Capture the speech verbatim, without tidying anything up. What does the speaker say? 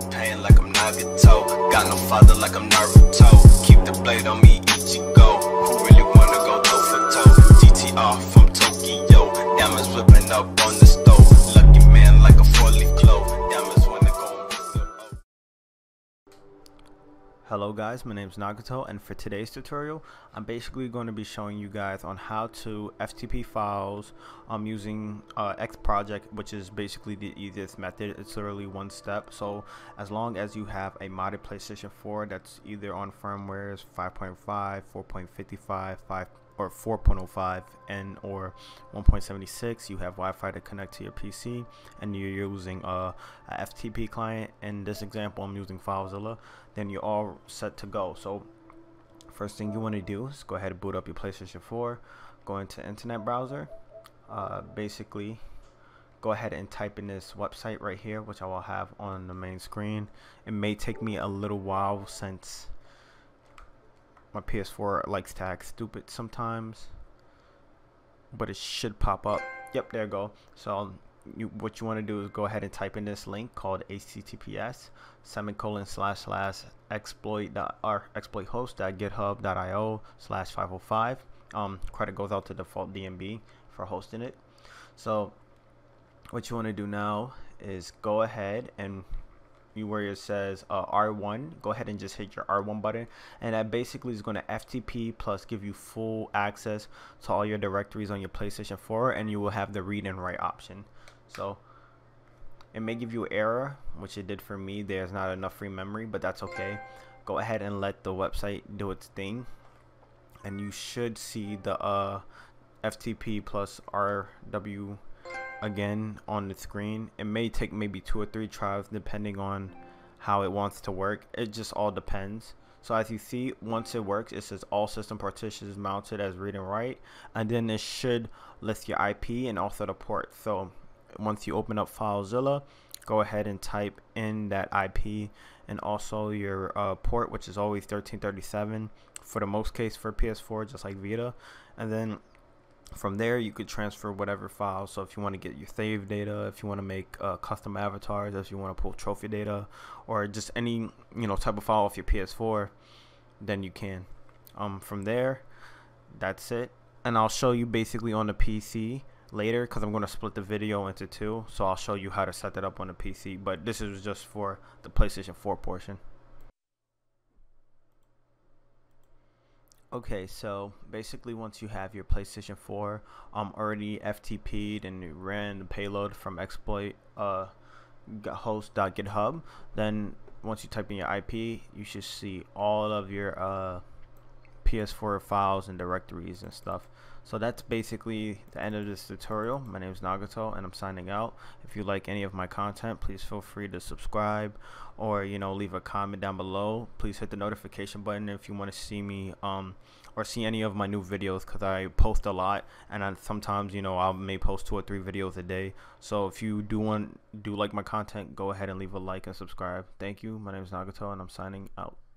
the pain like I'm Naruto. Got no father like I'm Naruto. Keep the blade on me, Ichigo. Who really wanna go toe for toe? G T R from Tokyo. Diamonds whipping up on the stove. Lucky man like a four-leaf clove. Diamonds wanna go with the boat. Hello guys, my name's Naruto, and for today's tutorial, I'm basically going to be showing you guys on how to F T P files um, using uh, X project, which is basically the easiest method. It's literally one step. So as long as you have a modded PlayStation four that's either on firmwares five point five, four point five five, five or four point oh five, and or one point seven six, you have Wi-Fi to connect to your P C, and you're using a, a F T P client. In this example, I'm using FileZilla. Then you're all set to go. So first thing you want to do is go ahead and boot up your PlayStation four, go into internet browser, uh, basically go ahead and type in this website right here, which I will have on the main screen. It may take me a little while since my P S four likes to act stupid sometimes, but it should pop up. Yep, there you go. So you, what you want to do is go ahead and type in this link called H T T P S semicolon slash slash exploit exploithost.github.io slash five oh five. Um, credit goes out to DefaultDNB for hosting it. So what you want to do now is go ahead and you where it says uh, R one, go ahead and just hit your R one button, and that basically is going to F T P plus give you full access to all your directories on your PlayStation four, and you will have the read and write option. So it may give you an error, which it did for me. There's not enough free memory, but that's okay. Go ahead and let the website do its thing, and you should see the uh, F T P plus R W again on the screen. It may take maybe two or three tries depending on how it wants to work. It just all depends. So as you see, once it works, it says all system partitions mounted as read and write, and then it should list your I P and also the port. So once you open up FileZilla, go ahead and type in that I P and also your uh, port, which is always thirteen thirty-seven for the most case for P S four, just like Vita. And then from there, you could transfer whatever file. So if you want to get your save data, if you want to make uh, custom avatars, if you want to pull trophy data, or just any you know type of file off your P S four, then you can. Um, from there, that's it. And I'll show you basically on the P C later, because I'm going to split the video into two. So I'll show you how to set that up on the P C. But this is just for the PlayStation four portion. Okay, so basically once you have your PlayStation four um, already F T P'd and you ran the payload from exploit uh, host.github, then once you type in your I P, you should see all of your uh, P S four files and directories and stuff. So that's basically the end of this tutorial. My name is Naruto, and I'm signing out. If you like any of my content, please feel free to subscribe, or you know leave a comment down below. Please hit the notification button if you want to see me um or see any of my new videos, because I post a lot, and I sometimes you know I may post two or three videos a day. So if you do want do like my content, go ahead and leave a like and subscribe. Thank you. My name is Naruto, and I'm signing out.